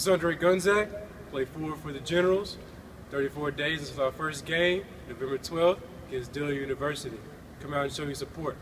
is Andre Gunzak, played forward for the Generals. 34 days since our first game, November 12th, against Dillard University. Come out and show your support.